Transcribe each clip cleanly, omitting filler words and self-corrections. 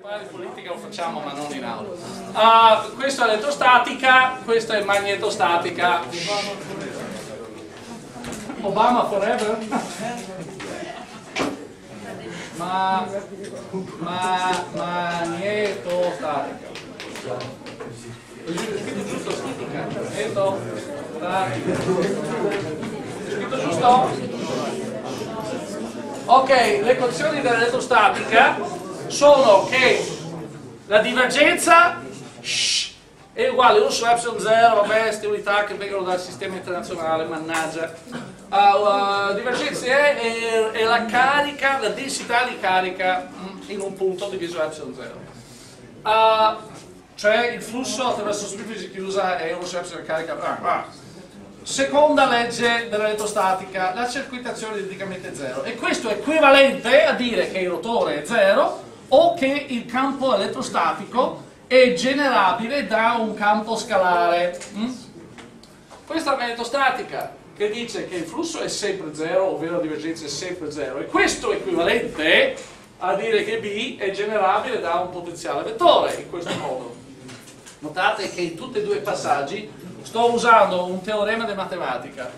parlare di politica lo facciamo, ma non in aula. Questa è elettrostatica, questa è magnetostatica. Obama forever? Magnetostatica. Giusto, statica. Scritto giusto? Ok, le equazioni dell'elettrostatica sono che la divergenza è uguale a 1 su epsilon 0, vabbè, queste unità che vengono dal sistema internazionale, mannaggia. La divergenza è la carica, la densità di carica in un punto diviso epsilon 0. Cioè il flusso attraverso superficie chiusa è 1 su epsilon carica. Seconda legge dell'elettrostatica, la circuitazione è praticamente zero, e questo è equivalente a dire che il rotore è zero o che il campo elettrostatico è generabile da un campo scalare. Questa è l'elettrostatica che dice che il flusso è sempre zero, ovvero la divergenza è sempre zero, e questo è equivalente a dire che B è generabile da un potenziale vettore, in questo modo. Notate che in tutti e due i passaggi sto usando un teorema di matematica,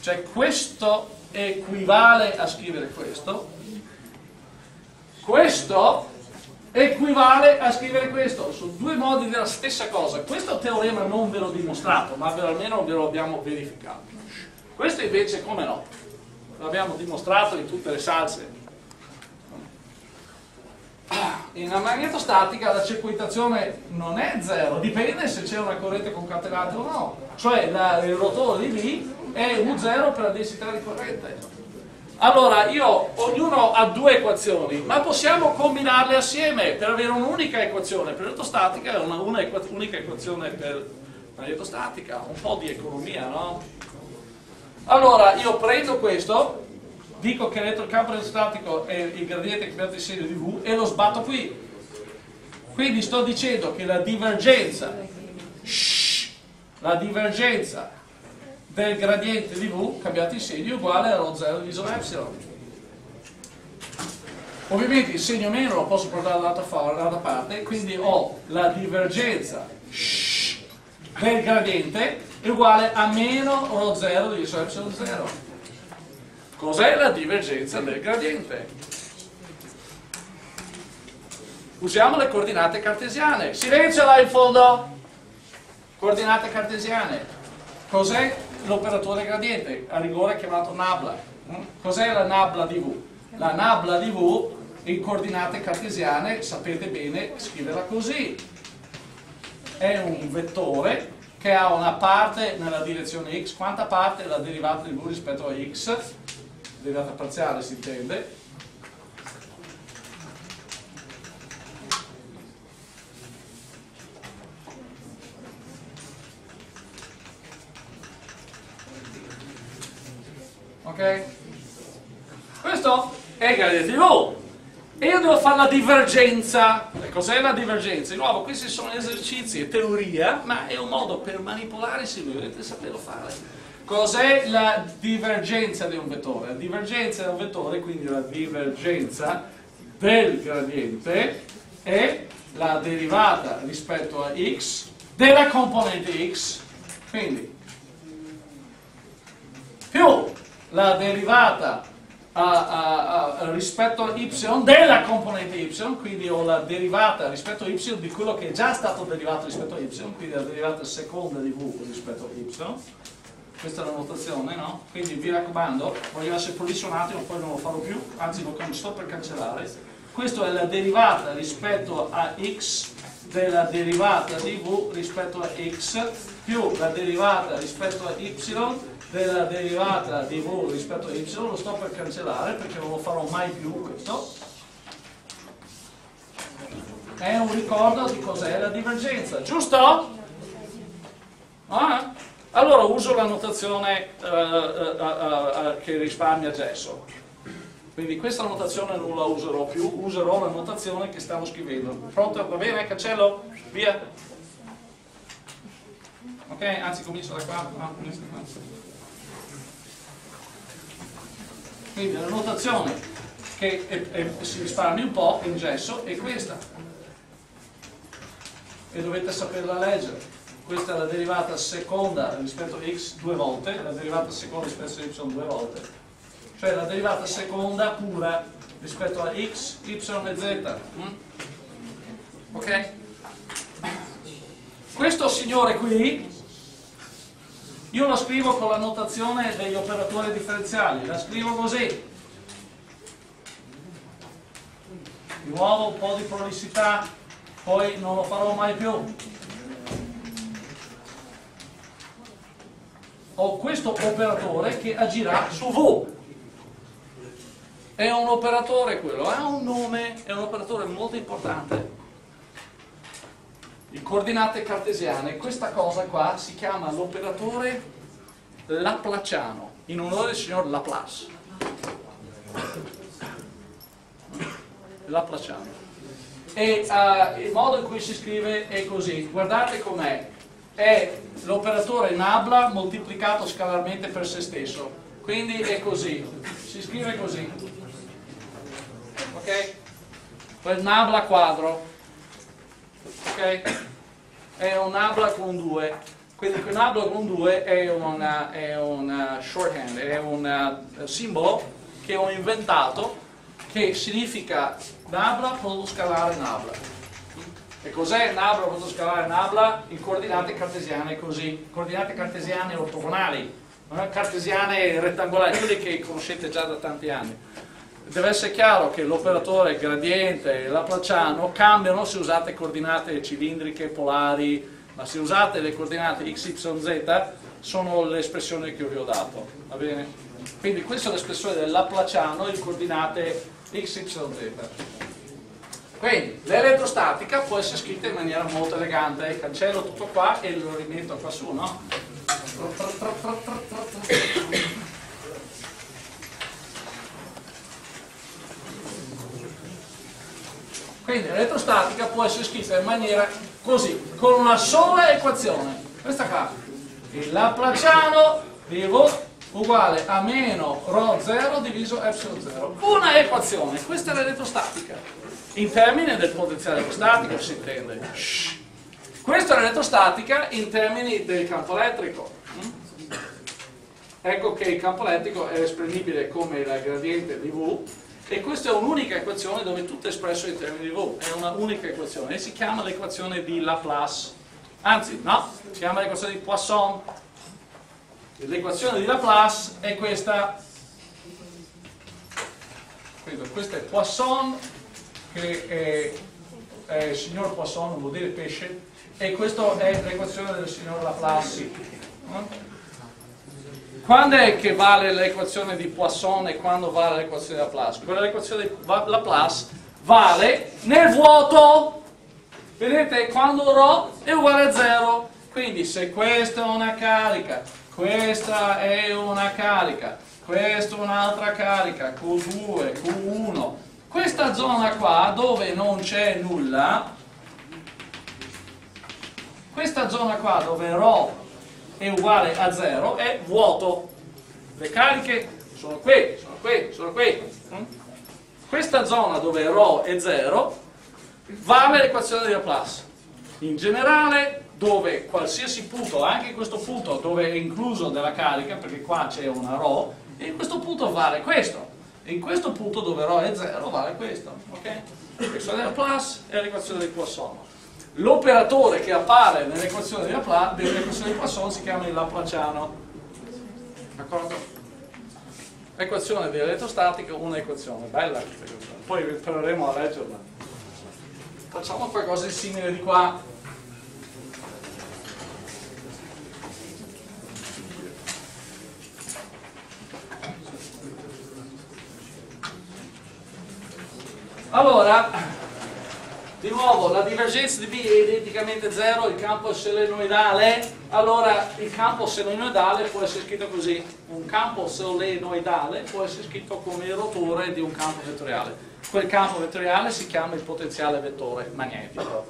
cioè questo equivale a scrivere questo, questo equivale a scrivere questo, sono due modi della stessa cosa. Questo teorema non ve l'ho dimostrato, ma almeno ve lo abbiamo verificato. Questo invece come no, l'abbiamo dimostrato in tutte le salse. Nella magnetostatica la circuitazione non è zero, dipende se c'è una corrente concatenata o no, cioè il rotore di B è U0 per la densità di corrente. Allora ognuno ha due equazioni, ma possiamo combinarle assieme per avere un'unica equazione per elettrostatica e un'unica equazione per magnetostatica. Un po' di economia, no? Allora io prendo questo, dico che l'elettrocampo elettrostatico è il gradiente che perde il segno di V e lo sbatto qui. Quindi sto dicendo che la divergenza del gradiente di V cambiato il segno è uguale allo 0 diviso epsilon. Ovviamente il segno meno lo posso portare dall'altra parte, quindi ho la divergenza del gradiente è uguale a meno allo 0 diviso epsilon 0. Cos'è la divergenza del gradiente? Usiamo le coordinate cartesiane. Silenzio là in fondo! Coordinate cartesiane. Cos'è l'operatore gradiente? A rigore chiamato nabla. Cos'è la nabla di V? La nabla di V in coordinate cartesiane, sapete bene, scriverla così. È un vettore che ha una parte nella direzione x. Quanta parte? La derivata di V rispetto a x. Derivata parziale si intende, ok? Questo è il gradiente di V e io devo fare la divergenza. Cos'è la divergenza? Di nuovo, questi sono esercizi e teoria, ma è un modo per manipolare se volete saperlo fare. Cos'è la divergenza di un vettore? La divergenza di un vettore, quindi la divergenza del gradiente, è la derivata rispetto a x della componente x, quindi più la derivata rispetto a y della componente y, quindi ho la derivata rispetto a y di quello che è già stato derivato rispetto a y, quindi la derivata seconda di v rispetto a y. Questa è la notazione, no? Quindi vi raccomando, voglio essere polizionato, poi non lo farò più, anzi lo sto per cancellare. Questa è la derivata rispetto a x della derivata di v rispetto a x più la derivata rispetto a y della derivata di v rispetto a y, lo sto per cancellare perché non lo farò mai più questo. È un ricordo di cos'è la divergenza, giusto? Ah? Allora uso la notazione che risparmia gesso, quindi questa notazione non la userò più, userò la notazione che stavo scrivendo. Pronto? Va bene? Cancello? Via? Ok, anzi comincio da qua. No, quindi la notazione che si risparmia un po' in gesso è questa. e dovete saperla leggere. Questa è la derivata seconda rispetto a x due volte, la derivata seconda rispetto a y due volte, cioè la derivata seconda pura rispetto a x, y e z. Ok? Questo signore qui io lo scrivo con la notazione degli operatori differenziali, la scrivo così. Di nuovo un po' di prolissità, poi non lo farò mai più. Ho questo operatore che agirà su V. È un operatore quello, ha un nome, è un operatore molto importante. In coordinate cartesiane, questa cosa qua si chiama l'operatore Laplaciano, in onore del signor Laplace. Laplaciano. E il modo in cui si scrive è così, guardate com'è. È l'operatore nabla moltiplicato scalarmente per se stesso. Quindi è così, si scrive così. Ok? Quel nabla quadro. Ok? È un nabla con 2, quindi un nabla con 2 è un shorthand, è un simbolo che ho inventato che significa nabla protoscalare nabla. E cos'è nabla protoscalare nabla? In coordinate cartesiane così, coordinate cartesiane ortogonali, non cartesiane rettangolari, quelle che conoscete già da tanti anni. Deve essere chiaro che l'operatore gradiente e laplaciano cambiano se usate coordinate cilindriche, polari, ma se usate le coordinate x, y, z sono le espressioni che vi ho dato, va bene? Quindi questa è l'espressione del laplaciano in coordinate x, y, z. Quindi l'elettrostatica può essere scritta in maniera molto elegante, cancello tutto qua e lo rimetto qua su, no? Quindi l'elettrostatica può essere scritta in maniera così, con una sola equazione, questa qua, il Laplaciano di V uguale a meno Rho 0 diviso Epsilon 0, una equazione, questa è l'elettrostatica, in termini del potenziale elettrostatico si intende. Shhh. Questa è l'elettrostatica in termini del campo elettrico, ecco che il campo elettrico è esprimibile come la gradiente di V. E questa è un'unica equazione dove tutto è espresso in termini di V, è una unica equazione e si chiama l'equazione di Laplace, anzi no, si chiama l'equazione di Poisson. L'equazione di Laplace è questa, quindi questa è Poisson, che è signor Poisson, non vuol dire pesce, e questa è l'equazione del signor Laplace. Quando è che vale l'equazione di Poisson e quando vale l'equazione di Laplace? Quella dell'equazione di Laplace vale nel vuoto. Vedete, quando ρ è uguale a 0. Quindi se questa è una carica, questa è una carica, questa è un'altra carica, Q2, Q1. Questa zona qua dove non c'è nulla, questa zona qua dove ρ è uguale a 0 è vuoto, le cariche sono qui, sono qui, sono qui. Questa zona dove ρ è 0 vale l'equazione di Laplace. In generale, dove qualsiasi punto, anche questo punto dove è incluso della carica, perché qua c'è una ρ, e in questo punto vale questo, e in questo punto dove ρ è 0 vale questo, ok? L'equazione di Laplace è l'equazione di Poisson. L'operatore che appare nell'equazione di Poisson si chiama il Laplaciano. D'accordo? Equazione di elettrostatica, un'equazione, bella questa equazione. Poi impareremo a leggerla. Facciamo qualcosa di simile di qua. Allora, di nuovo, la divergenza di B è identicamente 0, il campo è solenoidale, allora il campo solenoidale può essere scritto così, un campo solenoidale può essere scritto come il rotore di un campo vettoriale, quel campo vettoriale si chiama il potenziale vettore magnetico,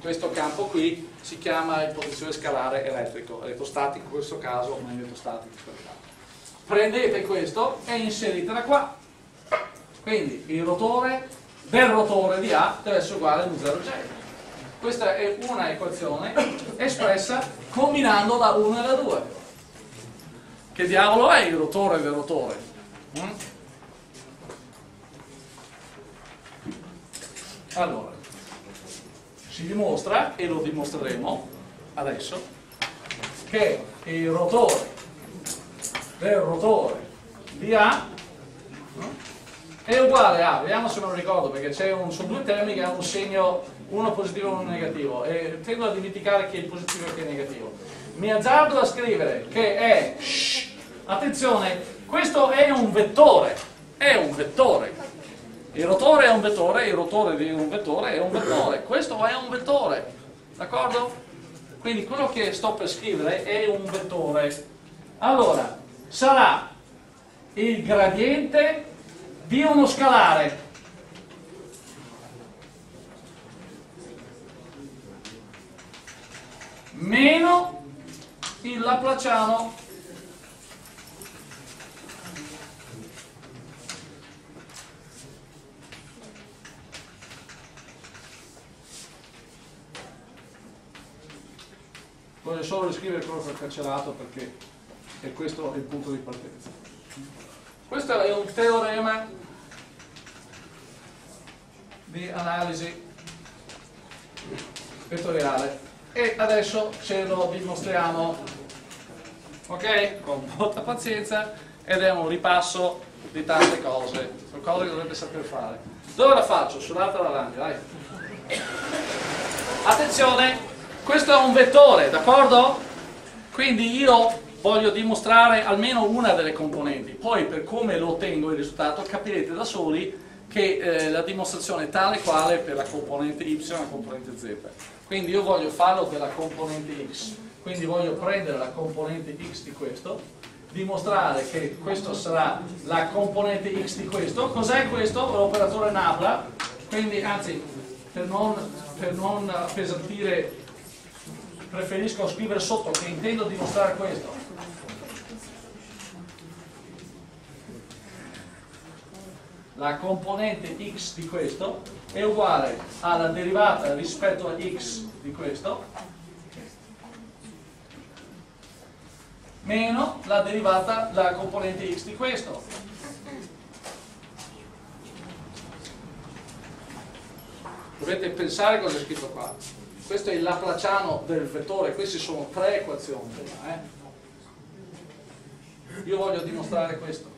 questo campo qui si chiama il potenziale scalare elettrico, elettrostatico in questo caso, magnetostatico in questo caso. Prendete questo e inseritela qua, quindi il rotore del rotore di A deve essere uguale a 0J. Questa è una equazione espressa combinando la 1 e la 2. Che diavolo è il rotore del rotore? Allora, si dimostra, e lo dimostreremo adesso, che il rotore del rotore di A è uguale a, vediamo se me lo ricordo, perché sono due termini che hanno un segno, uno positivo e uno negativo, e tendo a dimenticare che è positivo e che è negativo. Mi azzardo a scrivere che è, attenzione, questo è un vettore, il rotore è un vettore, il rotore di un vettore è un vettore, questo è un vettore, d'accordo? Quindi quello che sto per scrivere è un vettore. Allora, sarà il gradiente di uno scalare. Meno il laplaciano. Voglio solo riscrivere quello che ho cancellato perché è questo il punto di partenza. Questo è un teorema di analisi vettoriale. E adesso ce lo dimostriamo, ok? Con molta pazienza, ed è un ripasso di tante cose, sono cose che dovrebbe saper fare. Dove la faccio? Sull'altra davanti, dai. Attenzione, questo è un vettore, d'accordo? Quindi io voglio dimostrare almeno una delle componenti, poi per come lo ottengo il risultato capirete da soli che la dimostrazione è tale quale per la componente y e la componente z. Quindi io voglio farlo per la componente x, quindi voglio prendere la componente x di questo, dimostrare che questo sarà la componente x di questo. Cos'è questo? L'operatore Nabla, quindi anzi per non appesantire preferisco scrivere sotto che intendo dimostrare questo. La componente x di questo è uguale alla derivata rispetto a x di questo meno la derivata, la componente x di questo. Dovete pensare cosa è scritto qua. Questo è il laplaciano del vettore, queste sono tre equazioni. Io voglio dimostrare questo.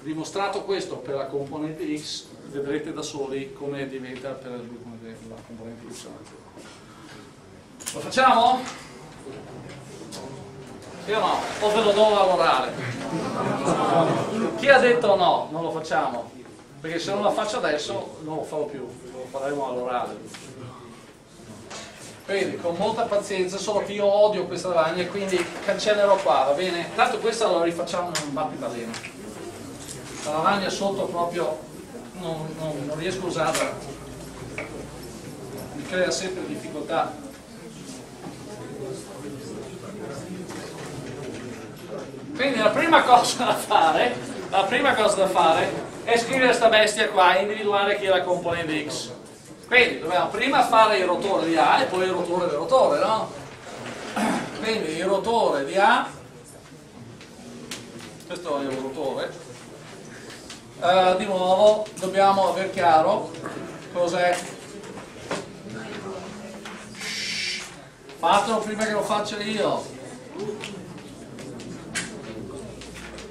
Dimostrato questo per la componente x, vedrete da soli come diventa per la componente y. Lo facciamo? Sì o no? O ve lo do all'orale? Chi ha detto no? Non lo facciamo, perché se non la faccio adesso non lo farò più, lo faremo all'orale. Quindi con molta pazienza, solo che io odio questa lavagna, quindi cancellerò qua, va bene? Tanto questa la rifacciamo in un battiballino. La lavagna sotto proprio non riesco a usarla, mi crea sempre difficoltà. Quindi la prima cosa da fare è scrivere questa bestia qua e individuare chi è la componente x. Quindi dobbiamo prima fare il rotore di A e poi il rotore del rotore, no? Quindi il rotore di A, questo è il rotore. Di nuovo dobbiamo aver chiaro cos'è. Fatelo prima che lo faccia io.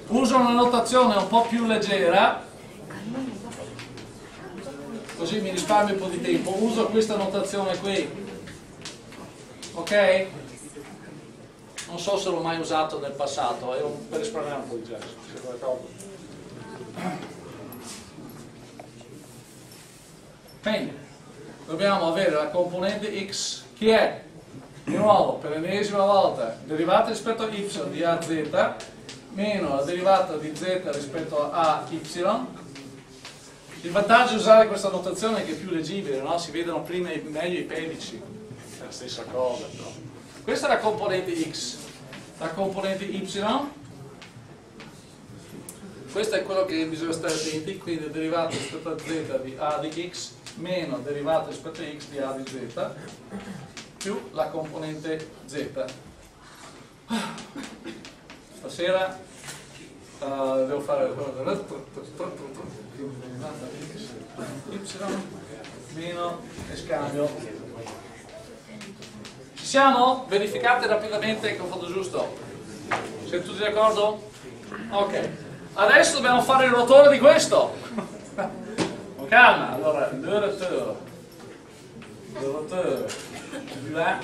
Uso una notazione un po' più leggera, così mi risparmio un po' di tempo. Uso questa notazione qui, ok? Non so se l'ho mai usato nel passato, io per risparmiare un po' di gesso. Quindi dobbiamo avere la componente x che è, di nuovo, per l'ennesima volta, derivata rispetto a y di az meno la derivata di z rispetto a y. Il vantaggio di usare questa notazione è che è più leggibile, no? Si vedono prima e meglio i pedici, è la stessa cosa. No? Questa è la componente x, la componente y Questo è quello che bisogna stare attenti, quindi derivata rispetto a z di a di x meno derivata rispetto a x di a di z più la componente z. Stasera devo fare y meno e scambio. Ci siamo? Verificate rapidamente che ho fatto giusto. Siete tutti d'accordo? Ok, adesso dobbiamo fare il rotore di questo. Con calma, allora il rotore, di là,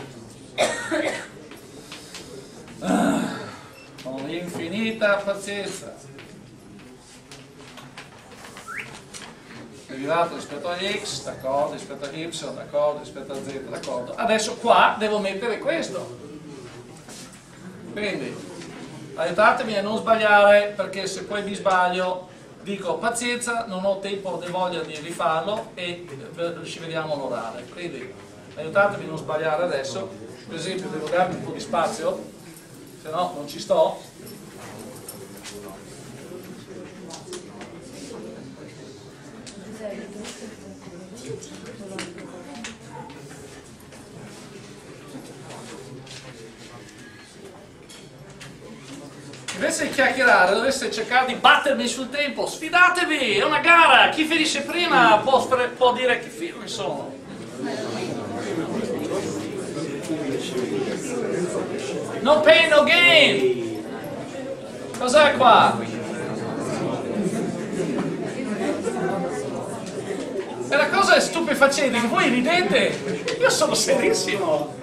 con infinita pazienza, derivato rispetto a x, d'accordo, rispetto a y, d'accordo, rispetto a z, d'accordo. Adesso qua devo mettere questo, quindi aiutatemi a non sbagliare, perché se poi mi sbaglio dico pazienza, non ho tempo né voglia di rifarlo e ci vediamo all'orale. Quindi aiutatemi a non sbagliare adesso, per esempio devo darmi un po' di spazio, se no non ci sto. Invece di chiacchierare doveste cercare di battermi sul tempo, sfidatevi, è una gara, chi finisce prima può dire che film sono. No pain no gain. Cos'è qua? E la cosa è stupefacente che voi ridete, io sono serissimo,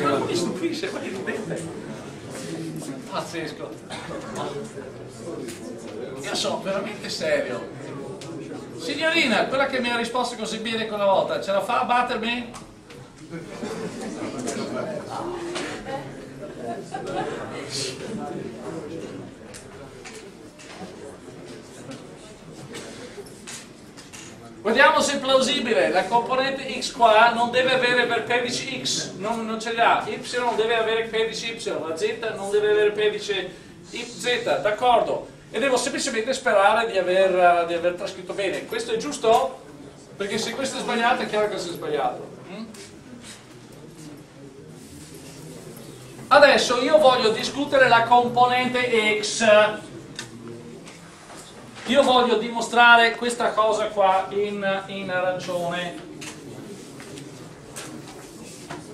non mi stupisce, voi ridete. Pazzesco, io sono veramente serio. Signorina, quella che mi ha risposto così bene quella volta, ce la fa a battermi? Guardiamo se è plausibile. La componente x qua non deve avere per 13x, non ce l'ha, y non deve avere 13y, la z non deve avere 13z, d'accordo? E devo semplicemente sperare di aver trascritto bene. Questo è giusto? Perché se questo è sbagliato è chiaro che sia sbagliato. Adesso io voglio discutere la componente x. Io voglio dimostrare questa cosa qua in arancione,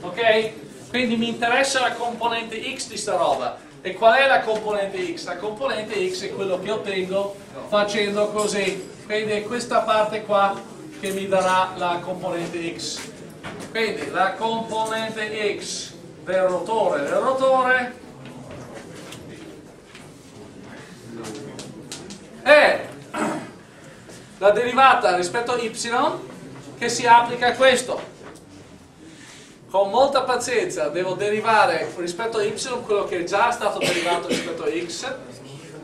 ok? Quindi mi interessa la componente x di sta roba. E qual è la componente x? La componente x è quello che ottengo facendo così, quindi è questa parte qua che mi darà la componente x. Quindi la componente x del rotore è la derivata rispetto a y che si applica a questo. Con molta pazienza devo derivare rispetto a y quello che è già stato derivato rispetto a x,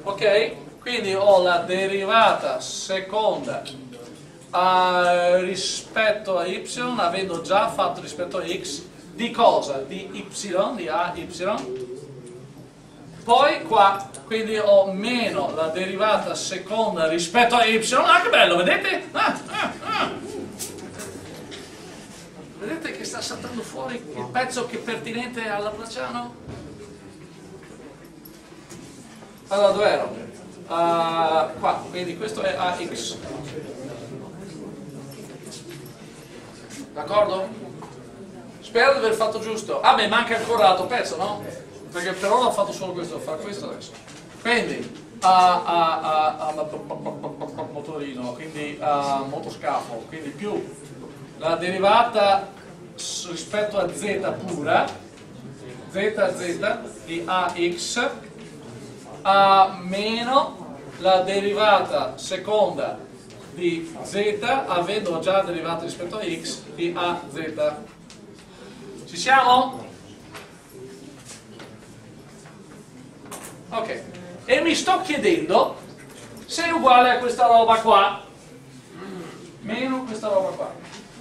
ok? Quindi ho la derivata seconda rispetto a y, avendo già fatto rispetto a x, di cosa? Di y, di a y. Poi qua, quindi ho meno la derivata seconda rispetto a y. Ah, che bello, vedete? Vedete che sta saltando fuori il pezzo che è pertinente al Laplaciano? Allora, dove ero? Qua, quindi questo è ax. D'accordo? Spero di aver fatto giusto. Ah, beh, manca ancora l'altro pezzo, no? Perché per ora ho fatto solo questo, devo fare questo adesso. Quindi motorino, quindi motoscafo, quindi più la derivata rispetto a z pura, z di ax, meno la derivata seconda di z, avendo già derivata rispetto a x di az. Ci siamo? Ok, e mi sto chiedendo se è uguale a questa roba qua, meno questa roba qua.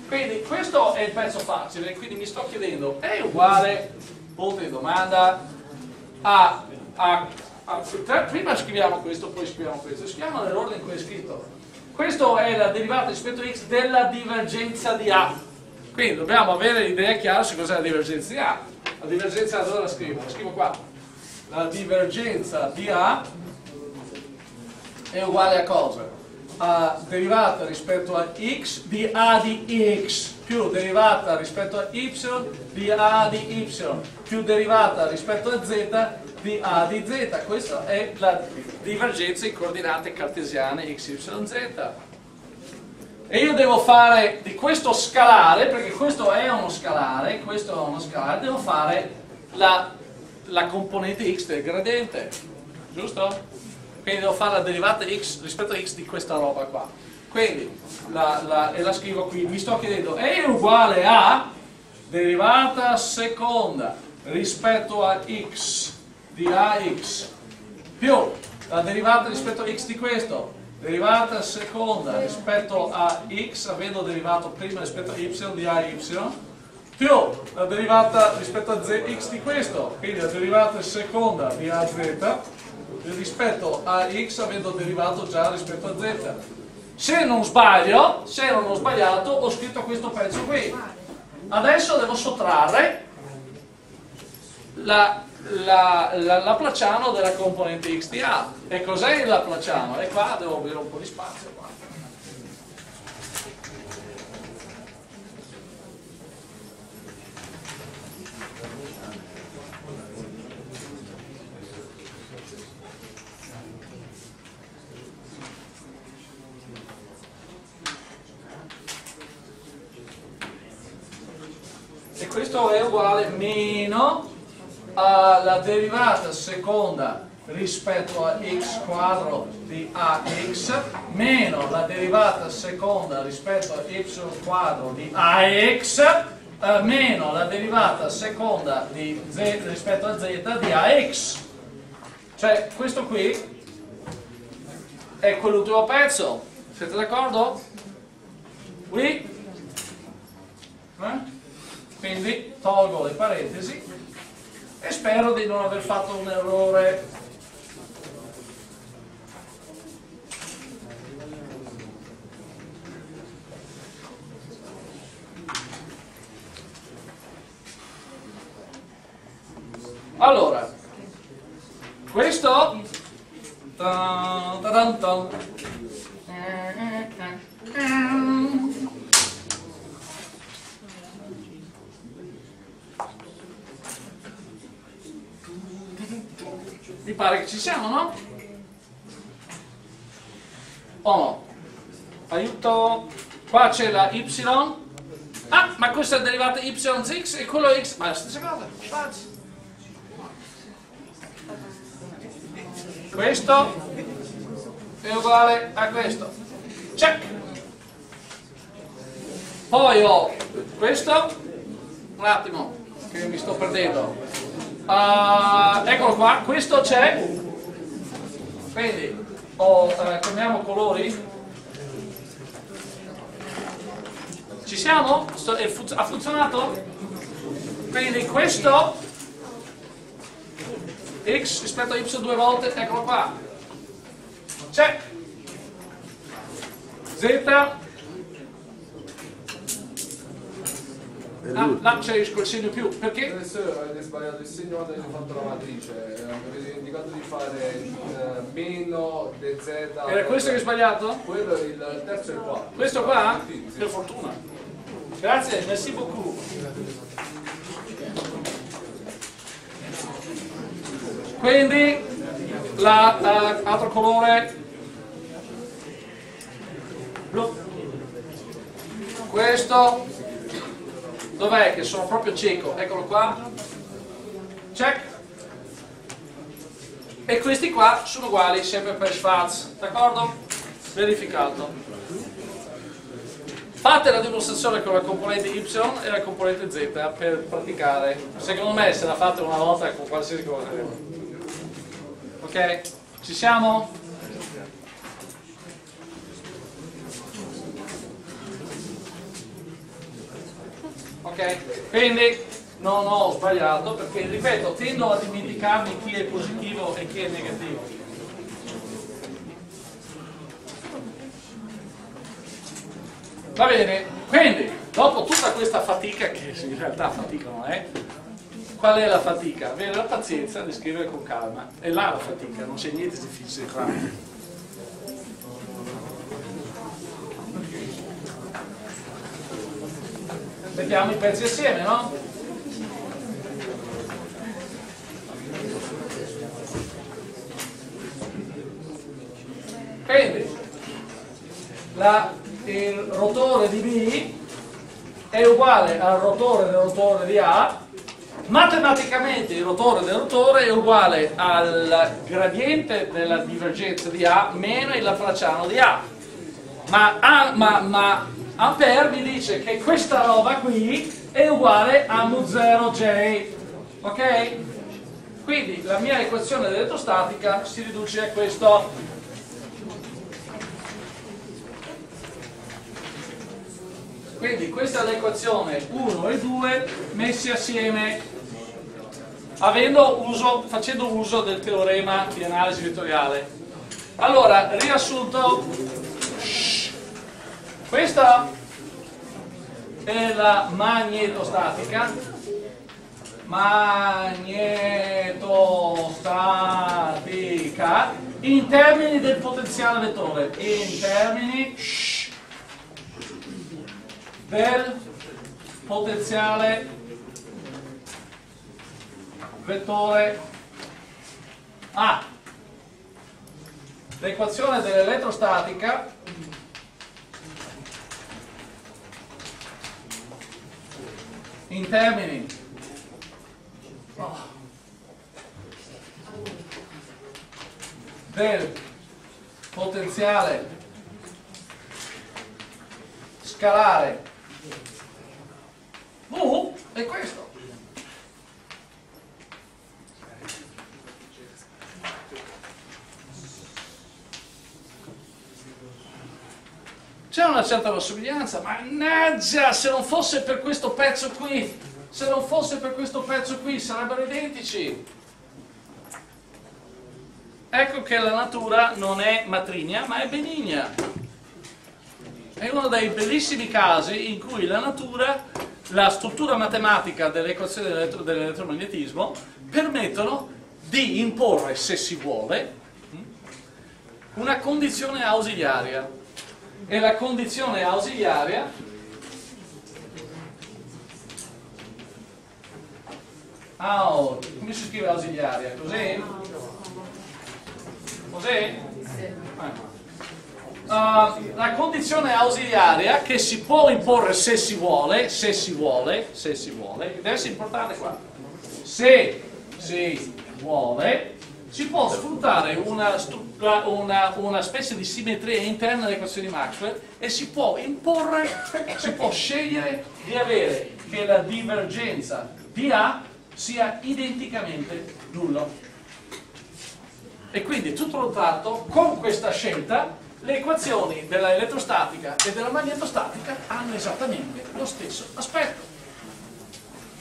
Quindi questo è il pezzo facile, quindi mi sto chiedendo, è uguale, punto di domanda, a prima scriviamo questo, poi scriviamo questo, scriviamo nell'ordine in cui è scritto. Questa è la derivata rispetto a x della divergenza di A. Quindi dobbiamo avere l'idea chiara su cos'è la divergenza di A. La divergenza dove la scrivo? La scrivo qua. La divergenza di A è uguale a cosa? A derivata rispetto a x di A di x più derivata rispetto a y di A di y più derivata rispetto a z di A di z. Questa è la divergenza in coordinate cartesiane x, y, z. E io devo fare di questo scalare, perché questo è uno scalare, devo fare la componente x del gradiente, giusto? Quindi devo fare la derivata x rispetto a x di questa roba qua. Quindi la scrivo qui, mi sto chiedendo è uguale a derivata seconda rispetto a x di ax più la derivata rispetto a x di questo, derivata seconda rispetto a x avendo derivato prima rispetto a y di ay più la derivata rispetto a x di questo, quindi la derivata seconda di az rispetto a x avendo derivato già rispetto a z. Se non sbaglio, se non ho sbagliato, ho scritto questo pezzo qui. Adesso devo sottrarre la Laplaciano della componente x di A. E cos'è il Laplaciano? E qua devo avere un po' di spazio qua. Questo è uguale a meno alla derivata seconda rispetto a x quadro di ax meno la derivata seconda rispetto a y quadro di ax meno la derivata seconda di z rispetto a z di ax. Cioè questo qui è quell'ultimo pezzo, siete d'accordo? Qui? Eh? Quindi tolgo le parentesi e spero di non aver fatto un errore. Allora, questo mi pare che ci siamo, no? Oh no? Aiuto, qua c'è la y. Ah, ma questa è derivata y di x e quello x, ma è la stessa cosa. Questo è uguale a questo. Check. Poi ho questo. Un attimo, che mi sto perdendo. Eccolo qua, questo c'è, quindi cambiamo colori, ci siamo? Ha funzionato? Quindi questo x rispetto a y due volte, eccolo qua, c'è z, là c'è il segno più, perché? Professore, avete sbagliato il segno quando avete fatto la matrice, avete indicato di fare meno dz. Era questo che è sbagliato? Quello, il terzo e il quarto. Questo qua? Sì. Per fortuna. Grazie, merci beaucoup. Quindi, l'altro colore blu. Questo. Dov'è che sono proprio cieco? Eccolo qua. Check. E questi qua sono uguali sempre per Schwarz, d'accordo? Verificato. Fate la dimostrazione con la componente y e la componente z per praticare. Secondo me se la fate una volta con qualsiasi cosa. Ok? Ci siamo? Ok, quindi No, no, ho sbagliato, perché ripeto, tendo a dimenticarmi chi è positivo e chi è negativo. Va bene, quindi dopo tutta questa fatica, che in realtà fatica non è, qual è la fatica? Avere la pazienza di scrivere con calma, è là la fatica, non c'è niente di difficile qua. Vediamo i pezzi assieme, no? Quindi, il rotore di B è uguale al rotore del rotore di A, matematicamente il rotore del rotore è uguale al gradiente della divergenza di A meno il laplaciano di A, ma Ampere mi dice che questa roba qui è uguale a mu0j, ok? Quindi la mia equazione dell'elettrostatica si riduce a questo. Quindi questa è l'equazione 1 e 2 messi assieme, facendo uso del teorema di analisi vettoriale. Allora, riassunto. Questa è la magnetostatica, in termini del potenziale vettore, in termini del potenziale vettore A. L'equazione dell'elettrostatica in termini del potenziale scalare V è questo. C'è una certa rassomiglianza, mannaggia, se non fosse per questo pezzo qui, sarebbero identici. Ecco che la natura non è matrigna, ma è benigna. È uno dei bellissimi casi in cui la natura, la struttura matematica delle equazioni dell'elettromagnetismo permettono di imporre, se si vuole, una condizione ausiliaria. E la condizione ausiliaria come si scrive ausiliaria? Così? Così? La condizione ausiliaria che si può imporre se si vuole, ed è importante qua, se si vuole si può sfruttare una specie di simmetria interna alle equazioni di Maxwell e si può imporre, si può scegliere di avere che la divergenza di A sia identicamente nullo. E quindi tutto il tratto, con questa scelta, le equazioni dell'elettrostatica e della magnetostatica hanno esattamente lo stesso aspetto.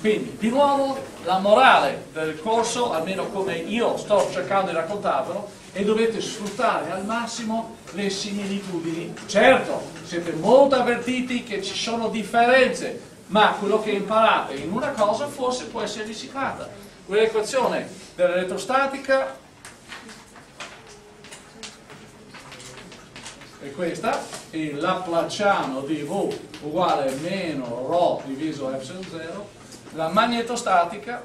Quindi, di nuovo, la morale del corso, almeno come io sto cercando di raccontarvelo, è dovete sfruttare al massimo le similitudini. Certo, siete molto avvertiti che ci sono differenze, ma quello che imparate in una cosa forse può essere riciclata. L'equazione dell'elettrostatica è questa, il laplaciano di V uguale a meno ρ diviso epsilon 0. La magnetostatica,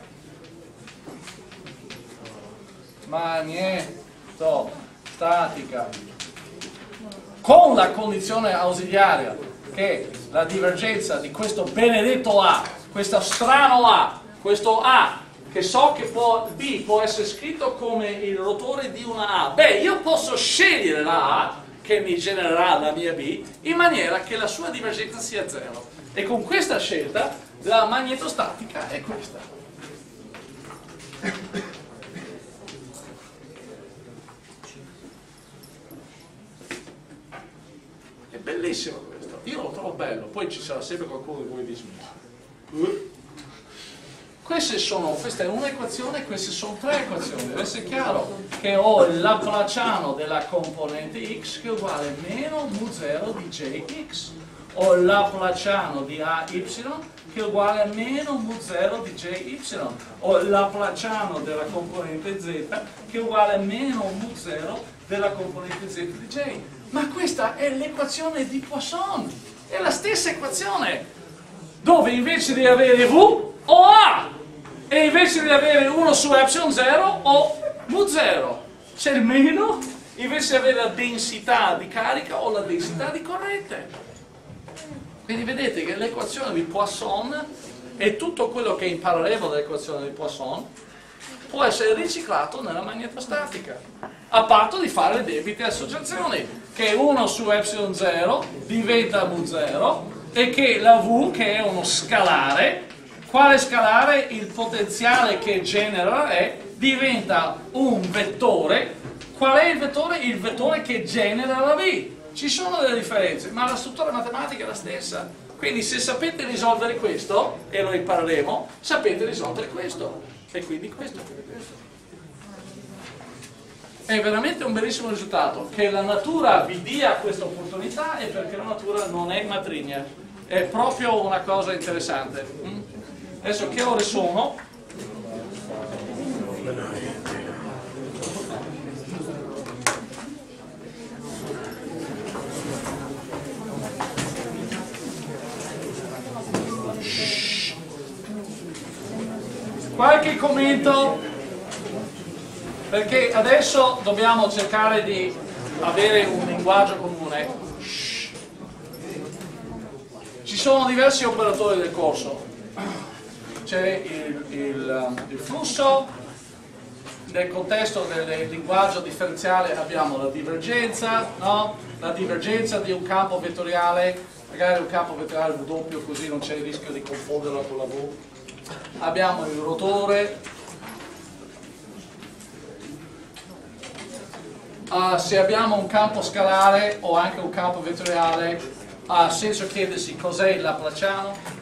con la condizione ausiliaria che la divergenza di questo benedetto A, questo strano A, questo A che so che può essere scritto come il rotore di una A, beh, io posso scegliere la A che mi genererà la mia B in maniera che la sua divergenza sia zero, e con questa scelta la magnetostatica è questa. È bellissimo questo, io lo trovo bello, poi ci sarà sempre qualcuno che vuole dismettere. Questa è un'equazione e queste sono tre equazioni. Deve essere chiaro che ho il Laplaciano della componente x che è uguale a meno mu0 di jx, ho il Laplaciano di AY che è uguale a meno mu0 di jy, ho il Laplaciano della componente z che è uguale a meno mu0 della componente z di j. Ma questa è l'equazione di Poisson, è la stessa equazione, dove invece di avere v ho a e invece di avere 1 su epsilon 0 ho mu0, c'è il meno, invece di avere la densità di carica ho la densità di corrente. Quindi vedete che l'equazione di Poisson e tutto quello che impareremo dall'equazione di Poisson può essere riciclato nella magnetostatica, a patto di fare le debite associazioni, che 1 su epsilon 0 diventa mu0 e che la v, che è uno scalare, quale scalare? Il potenziale che genera E diventa un vettore. Qual è il vettore? Il vettore che genera la V. Ci sono delle differenze, ma la struttura matematica è la stessa. Quindi se sapete risolvere questo, e lo impareremo, sapete risolvere questo. E quindi questo. È veramente un bellissimo risultato. Che la natura vi dia questa opportunità è perché la natura non è matrigna. È proprio una cosa interessante. Adesso che ore sono? Qualche commento? Perché adesso dobbiamo cercare di avere un linguaggio comune. Ci sono diversi operatori del corso. C'è il flusso, nel contesto del linguaggio differenziale abbiamo la divergenza, no? La divergenza di un campo vettoriale, magari un campo vettoriale doppio, così non c'è il rischio di confonderlo con la V. Abbiamo il rotore, se abbiamo un campo scalare o anche un campo vettoriale, ha senso chiedersi cos'è il Laplaciano,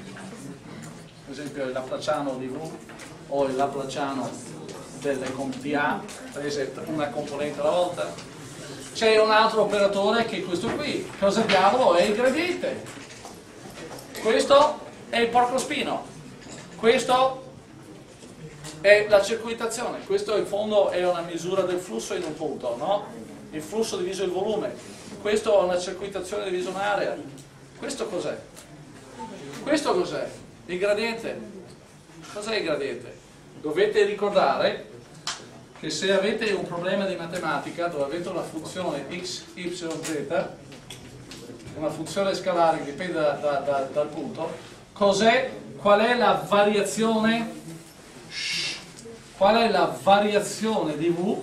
per esempio il Laplaciano di V o il Laplaciano di A, prese una componente alla volta. C'è un altro operatore che è questo qui, cosa diavolo è il gradiente? Questo è il porcospino. Questo è la circuitazione, questo in fondo è una misura del flusso in un punto, no? Il flusso diviso il volume, questo è una circuitazione diviso un'area, questo cos'è? Questo cos'è? Il gradiente. Cos'è il gradiente? Dovete ricordare che se avete un problema di matematica dove avete una funzione x, y, z, una funzione scalare che dipende dal punto, cos'è? Qual è la variazione? Qual è la variazione di V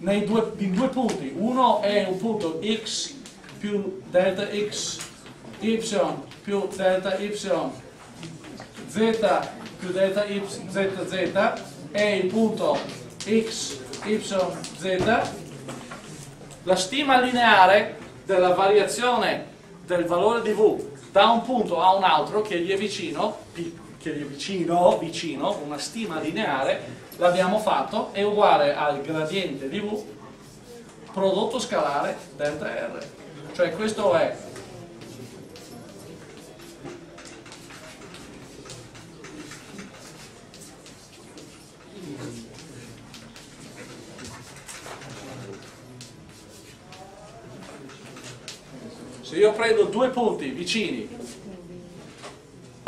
in due punti? Uno è un punto x più delta x, y più delta y, z più delta y, z è il punto x, y, z. La stima lineare della variazione del valore di V da un punto a un altro che gli è vicino, una stima lineare, l'abbiamo fatto, è uguale al gradiente di V prodotto scalare delta R. Cioè questo è se io prendo due punti vicini,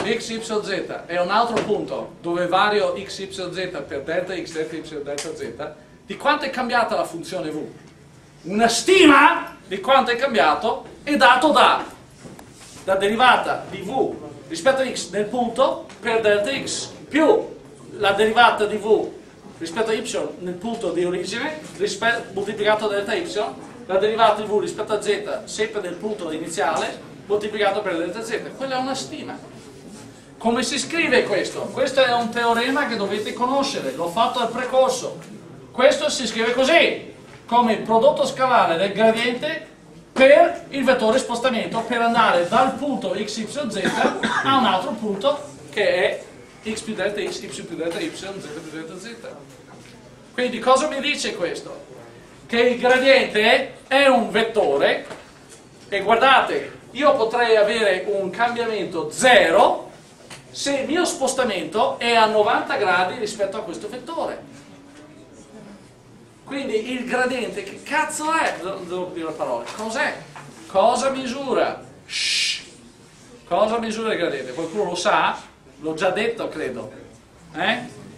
x, y, z, e un altro punto dove vario x, y, z per delta x, delta y, delta z, di quanto è cambiata la funzione v? Una stima di quanto è cambiato è dato la derivata di v rispetto a x nel punto per delta x più la derivata di v rispetto a y nel punto di origine moltiplicato da delta y, la derivata di v rispetto a z sempre del punto iniziale moltiplicato per delta z. Quella è una stima. Come si scrive questo? Questo è un teorema che dovete conoscere, l'ho fatto al precorso. Questo si scrive così, come il prodotto scalare del gradiente per il vettore spostamento per andare dal punto x, y, z a un altro punto che è x più delta x, y più delta y, z più delta z. Quindi cosa mi dice questo? Che il gradiente è un vettore e guardate, io potrei avere un cambiamento 0 se il mio spostamento è a 90 gradi rispetto a questo vettore. Quindi il gradiente, che cazzo è? Devo dire la parola. Cos'è? Cosa misura? Shhh. Cosa misura il gradiente? Qualcuno lo sa? L'ho già detto, credo.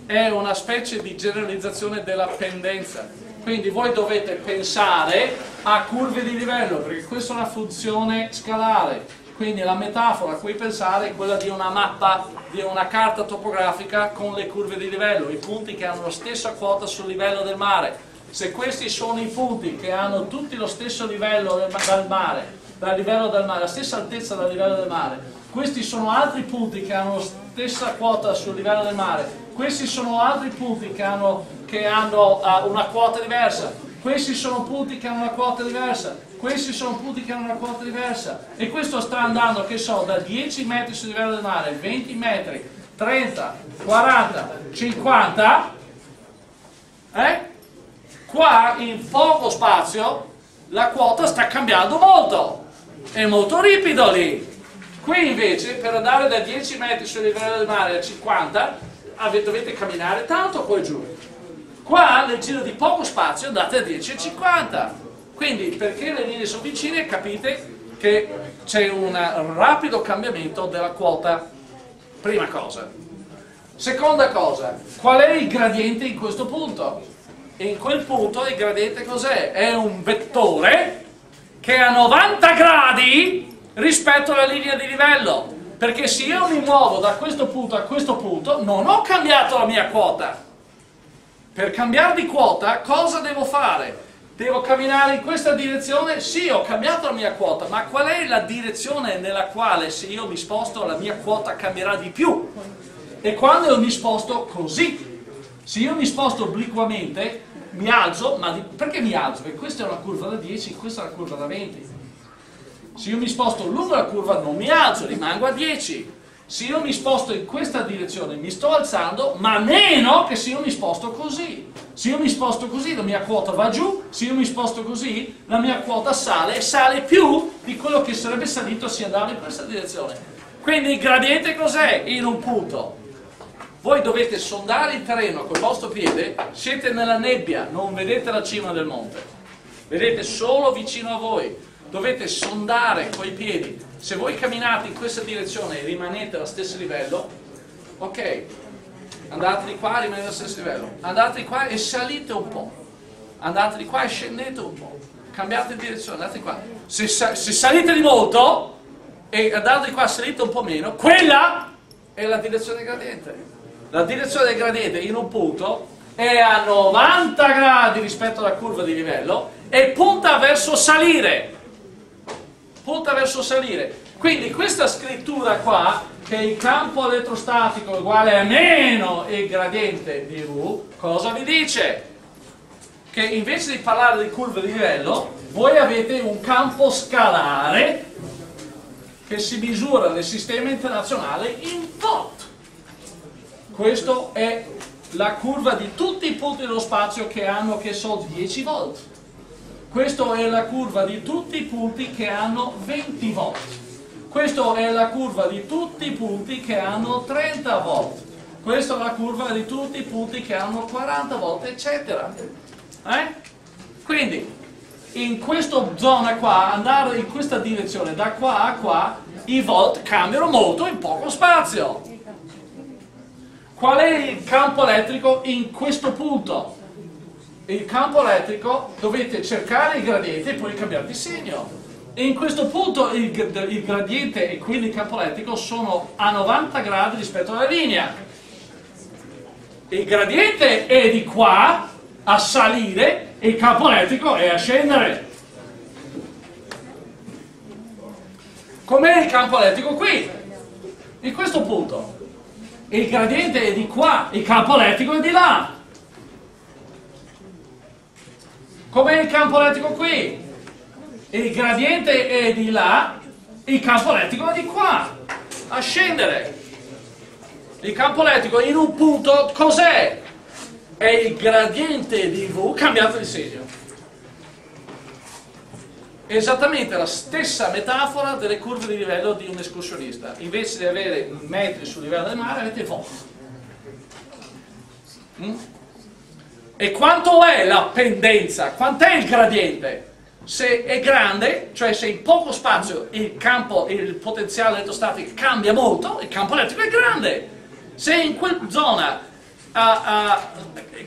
È una specie di generalizzazione della pendenza. Quindi voi dovete pensare a curve di livello, perché questa è una funzione scalare. Quindi la metafora a cui pensare è quella di una mappa, di una carta topografica con le curve di livello, i punti che hanno la stessa quota sul livello del mare. Se questi sono i punti che hanno tutti lo stesso livello dal mare, la stessa altezza dal livello del mare, questi sono altri punti che hanno la stessa quota sul livello del mare, questi sono altri punti che hanno una quota diversa, questi sono punti che hanno una quota diversa, questi sono punti che hanno una quota diversa, e questo sta andando, che so, da 10 metri sul livello del mare, 20 metri, 30, 40, 50, qua in poco spazio la quota sta cambiando molto, è molto ripido lì. Qui invece per andare da 10 metri sul livello del mare a 50 dovete camminare tanto poi giù. Qua nel giro di poco spazio andate a 10,50. Quindi perché le linee sono vicine capite che c'è un rapido cambiamento della quota, prima cosa. Seconda cosa, qual è il gradiente in questo punto? In quel punto il gradiente cos'è? È un vettore che è a 90 gradi rispetto alla linea di livello, perché se io mi muovo da questo punto a questo punto non ho cambiato la mia quota. Per cambiare di quota cosa devo fare? Devo camminare in questa direzione? Sì, ho cambiato la mia quota, ma qual è la direzione nella quale se io mi sposto la mia quota cambierà di più? E quando io mi sposto così? Se io mi sposto obliquamente, mi alzo, ma perché mi alzo? Perché questa è una curva da 10, questa è una curva da 20. Se io mi sposto lungo la curva non mi alzo, rimango a 10. Se io mi sposto in questa direzione mi sto alzando, ma meno che se io mi sposto così. Se io mi sposto così la mia quota va giù, se io mi sposto così la mia quota sale e sale più di quello che sarebbe salito se andavo in questa direzione. Quindi il gradiente cos'è in un punto? Voi dovete sondare il terreno col vostro piede, siete nella nebbia, non vedete la cima del monte, vedete solo vicino a voi, dovete sondare coi piedi. Se voi camminate in questa direzione e rimanete allo stesso livello, ok, andate di qua e rimanete allo stesso livello, andate di qua e salite un po', andate di qua e scendete un po', cambiate direzione, andate di qua, se salite di molto e andate di qua e salite un po' meno, quella è la direzione gradiente. La direzione del gradiente in un punto è a 90 gradi rispetto alla curva di livello e punta verso salire. Punta verso salire. Quindi questa scrittura qua, che il campo elettrostatico è uguale a meno il gradiente di V, cosa vi dice? Che invece di parlare di curva di livello, voi avete un campo scalare che si misura nel sistema internazionale in tot. Questa è la curva di tutti i punti dello spazio che hanno, che so, 10 volt. Questa è la curva di tutti i punti che hanno 20 volt. Questa è la curva di tutti i punti che hanno 30 volt. Questa è la curva di tutti i punti che hanno 40 volt, eccetera. Quindi, in questa zona qua, andare in questa direzione, da qua a qua, i volt cambiano molto in poco spazio. Qual è il campo elettrico in questo punto? Il campo elettrico, dovete cercare il gradiente e poi cambiare di segno. E in questo punto il gradiente e quindi il campo elettrico sono a 90 gradi rispetto alla linea. Il gradiente è di qua a salire e il campo elettrico è a scendere. Com'è il campo elettrico qui? In questo punto. Il gradiente è di qua, il campo elettrico è di là. Com'è il campo elettrico qui? Il gradiente è di là, il campo elettrico è di qua, a scendere. Il campo elettrico in un punto cos'è? È il gradiente di V cambiato di segno. È esattamente la stessa metafora delle curve di livello di un escursionista. Invece di avere metri sul livello del mare avete volt. E quanto è la pendenza? Quant'è il gradiente? Se è grande, cioè se in poco spazio il campo, il potenziale elettrostatico cambia molto, il campo elettrico è grande. Se in quella zona,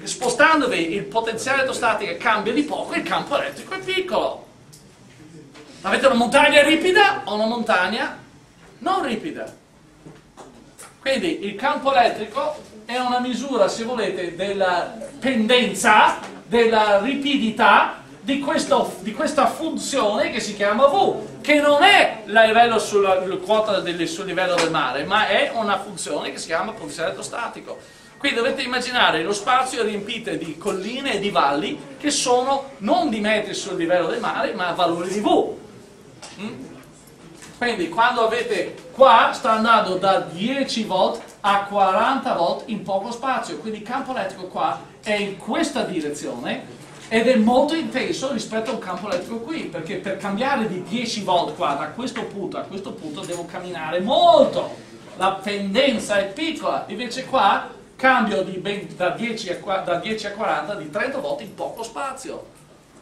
spostandovi, il potenziale elettrostatico cambia di poco, il campo elettrico è piccolo. Avete una montagna ripida o una montagna non ripida. Quindi il campo elettrico è una misura, se volete, della pendenza, della ripidità di questa funzione che si chiama V, che non è la livello sulla quota sul livello del mare, ma è una funzione che si chiama potenziale elettrostatico. Quindi dovete immaginare lo spazio riempito di colline e di valli che sono non di metri sul livello del mare, ma valori di V. Quindi quando avete qua, sta andando da 10 volt a 40 volt in poco spazio, quindi il campo elettrico qua è in questa direzione. Ed è molto intenso rispetto a un campo elettrico qui, perché per cambiare di 10 volt qua da questo punto a questo punto devo camminare molto, la pendenza è piccola, invece qua cambio da 10 a 40 di 30 volt in poco spazio,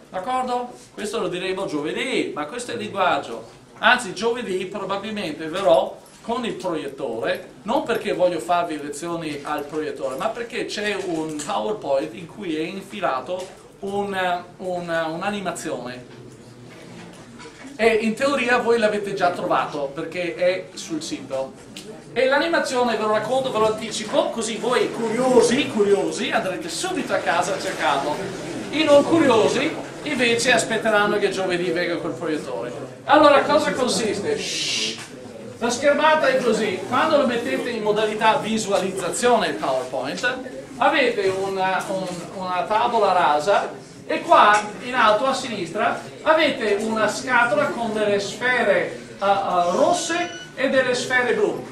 d'accordo? Questo lo diremo giovedì, ma questo è il linguaggio, anzi giovedì probabilmente verrò con il proiettore, non perché voglio farvi lezioni al proiettore, ma perché c'è un PowerPoint in cui è infilato un'animazione e in teoria voi l'avete già trovato perché è sul sito, e l'animazione ve lo racconto, ve lo anticipo, così voi curiosi andrete subito a casa a cercarlo. I non curiosi invece aspetteranno che giovedì venga col proiettore. Allora, cosa consiste? Shhh. La schermata è così. Quando lo mettete in modalità visualizzazione il PowerPoint, avete una tavola rasa e qua in alto a sinistra avete una scatola con delle sfere rosse e delle sfere blu.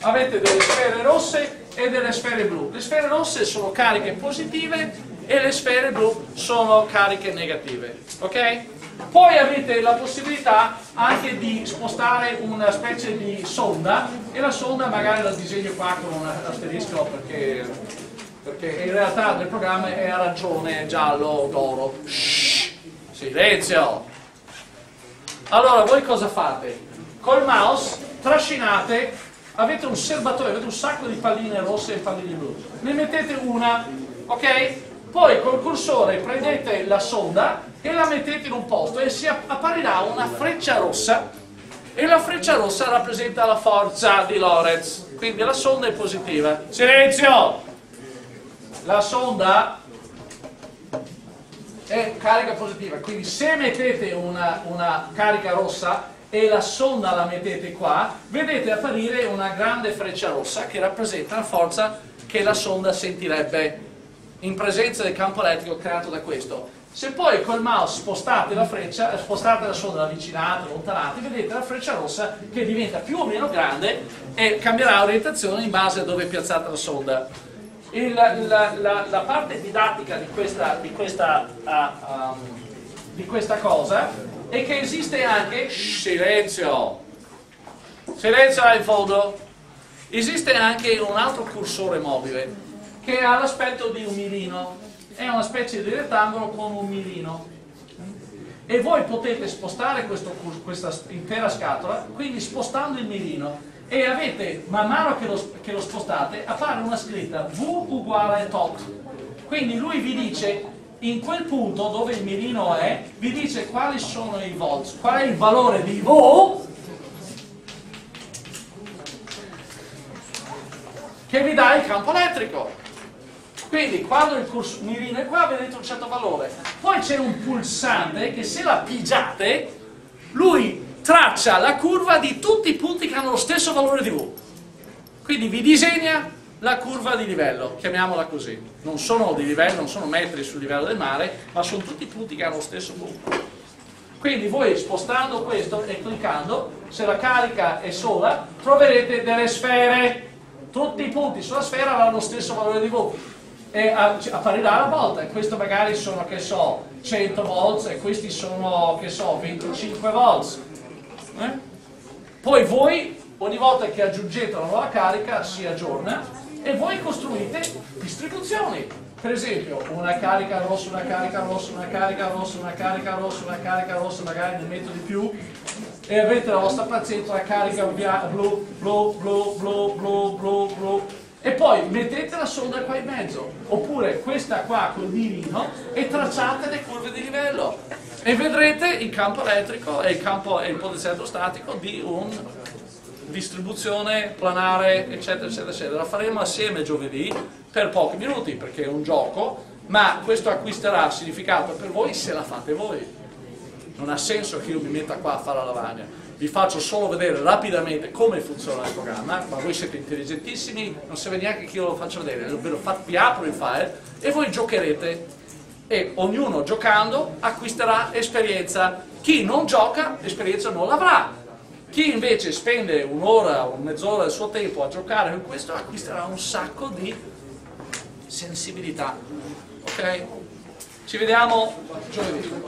Avete delle sfere rosse e delle sfere blu. Le sfere rosse sono cariche positive e le sfere blu sono cariche negative. Ok? Poi avete la possibilità anche di spostare una specie di sonda, e la sonda magari la disegno qua con un asterisco perché in realtà nel programma è arancione, giallo, d'oro. Silenzio! Allora voi cosa fate? Col mouse trascinate, avete un serbatoio, avete un sacco di palline rosse e palline blu, ne mettete una, ok? Poi col cursore prendete la sonda e la mettete in un posto e si apparirà una freccia rossa, e la freccia rossa rappresenta la forza di Lorentz, quindi la sonda è positiva. Silenzio! La sonda è carica positiva, quindi se mettete una carica rossa e la sonda la mettete qua, vedete apparire una grande freccia rossa che rappresenta la forza che la sonda sentirebbe in presenza del campo elettrico creato da questo. Se poi col mouse spostate la freccia, spostate la sonda, avvicinate, allontanate, vedete la freccia rossa che diventa più o meno grande e cambierà orientazione in base a dove è piazzata la sonda. La parte didattica di questa cosa è che esiste anche... Silenzio! Silenzio là in fondo! Esiste anche un altro cursore mobile che ha l'aspetto di un mirino. È una specie di rettangolo con un mirino e voi potete spostare questa intera scatola, quindi spostando il mirino, e avete, man mano che lo spostate, appare una scritta V uguale tot. Quindi lui vi dice, in quel punto dove il mirino è, vi dice quali sono i volts, qual è il valore di V che vi dà il campo elettrico. Quindi quando il mirino è qua vedete un certo valore, poi c'è un pulsante che se la pigiate lui traccia la curva di tutti i punti che hanno lo stesso valore di V, quindi vi disegna la curva di livello, chiamiamola così, non sono di livello, non sono metri sul livello del mare, ma sono tutti i punti che hanno lo stesso V. Quindi voi spostando questo e cliccando, se la carica è sola, troverete delle sfere. Tutti i punti sulla sfera avranno lo stesso valore di V e apparirà la volta. Questo magari sono, che so, 100 volts e questi sono, che so, 25 volts. Poi voi, ogni volta che aggiungete una nuova carica, si aggiorna e voi costruite distribuzioni. Per esempio, una carica rossa, una carica rossa, una carica rossa, una carica rossa, una carica rossa, magari ne metto di più, e avete la vostra pazienza, una carica blu, blu, blu, blu, blu, blu, blu, e poi mettete la sonda qua in mezzo, oppure questa qua col mirino, e tracciate le curve di livello, e vedrete il campo elettrico e il campo e il potenziale elettrostatico di un... distribuzione, planare, eccetera, eccetera, eccetera. La faremo assieme giovedì per pochi minuti, perché è un gioco, ma questo acquisterà significato per voi se la fate voi. Non ha senso che io mi metta qua a fare la lavagna. Vi faccio solo vedere rapidamente come funziona il programma, ma voi siete intelligentissimi, non serve neanche che io lo faccia vedere, vi apro il file e voi giocherete. E ognuno giocando acquisterà esperienza. Chi non gioca, esperienza non l'avrà. Chi invece spende un'ora o mezz'ora del suo tempo a giocare con questo acquisterà un sacco di sensibilità. Ok? Ci vediamo giovedì.